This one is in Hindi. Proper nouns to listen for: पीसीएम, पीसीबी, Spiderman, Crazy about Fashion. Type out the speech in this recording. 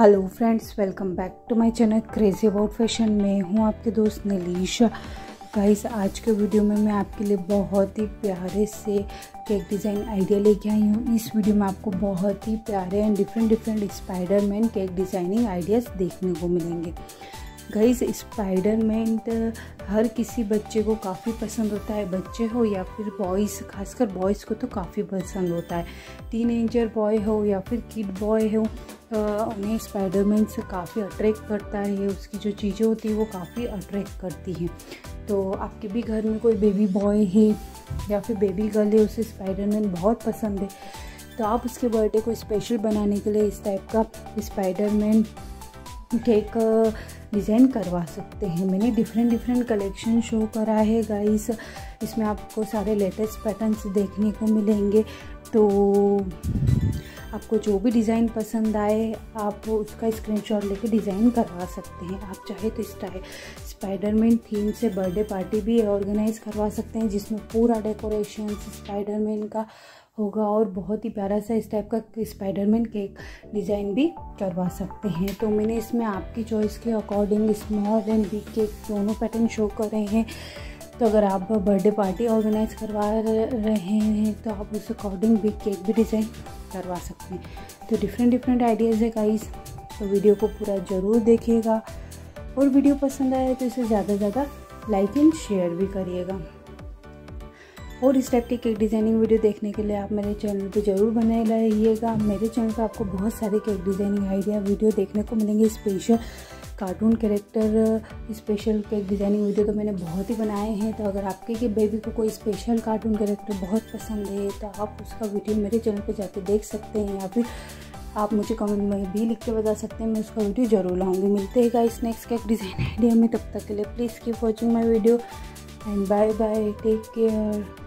Hello friends, welcome back to my channel crazy about fashion. मैं हूँ आपके दोस्त निलीशा। गाइस, आज के वीडियो में मैं आपके लिए बहुत ही प्यारे से केक डिज़ाइन आइडिया लेके आई हूँ। इस वीडियो में आपको बहुत ही प्यारे and different Spiderman cake designing ideas देखने को मिलेंगे। गाइस, स्पाइडरमैन हर किसी बच्चे को काफ़ी पसंद होता है, बच्चे हो या फिर बॉयज़, खासकर बॉयज़ को तो काफ़ी पसंद होता है। टीनेजर बॉय हो या फिर किड बॉय हो, उन्हें स्पाइडरमैन से काफ़ी अट्रैक्ट करता है। उसकी जो चीज़ें होती है वो काफ़ी अट्रैक्ट करती हैं। तो आपके भी घर में कोई बेबी बॉय है या फिर बेबी गर्ल है, उसे स्पाइडरमैन बहुत पसंद है, तो आप उसके बर्थडे को स्पेशल बनाने के लिए इस टाइप का स्पाइडरमैन केक डिज़ाइन करवा सकते हैं। मैंने डिफरेंट कलेक्शन शो करा है गाइस, इसमें आपको सारे लेटेस्ट पैटर्न्स देखने को मिलेंगे। तो आपको जो भी डिज़ाइन पसंद आए आप उसका स्क्रीनशॉट लेके डिज़ाइन करवा सकते हैं। आप चाहे तो स्पाइडरमैन थीम से बर्थडे पार्टी भी ऑर्गेनाइज करवा सकते हैं, जिसमें पूरा डेकोरेशन स्पाइडरमैन का होगा और बहुत ही प्यारा सा इस टाइप का स्पाइडरमैन केक डिज़ाइन भी करवा सकते हैं। तो मैंने इसमें आपकी चॉइस के according small and big cake दोनों पैटर्न शो कर रहे हैं। तो अगर आप बर्थडे पार्टी ऑर्गेनाइज करवा रहे हैं तो आप उस अकॉर्डिंग बिग केक भी डिज़ाइन करवा सकते हैं। तो डिफरेंट आइडियाज़ है गाइस, तो वीडियो को पूरा ज़रूर देखिएगा और वीडियो पसंद आए तो इसे ज़्यादा से ज़्यादा लाइक एंड शेयर भी करिएगा। और इस टाइप की केक डिज़ाइनिंग वीडियो देखने के लिए आप मेरे चैनल पे ज़रूर बनाए रहिएगा। मेरे चैनल पे आपको बहुत सारे केक डिज़ाइनिंग आइडिया वीडियो देखने को मिलेंगे। Special cartoon character special cake designing video तो मैंने बहुत ही बनाए हैं। तो अगर आपके के बेबी को कोई स्पेशल कार्टून कैरेक्टर बहुत पसंद है तो आप उसका वीडियो मेरे चैनल पर जाके देख सकते हैं, या फिर आप मुझे कमेंट में भी लिख के बता सकते हैं, मैं उसका वीडियो ज़रूर लाऊँगी। मिलते हैं guys next cake design idea में, तब तक के लिए please keep watching my video and bye bye, take care.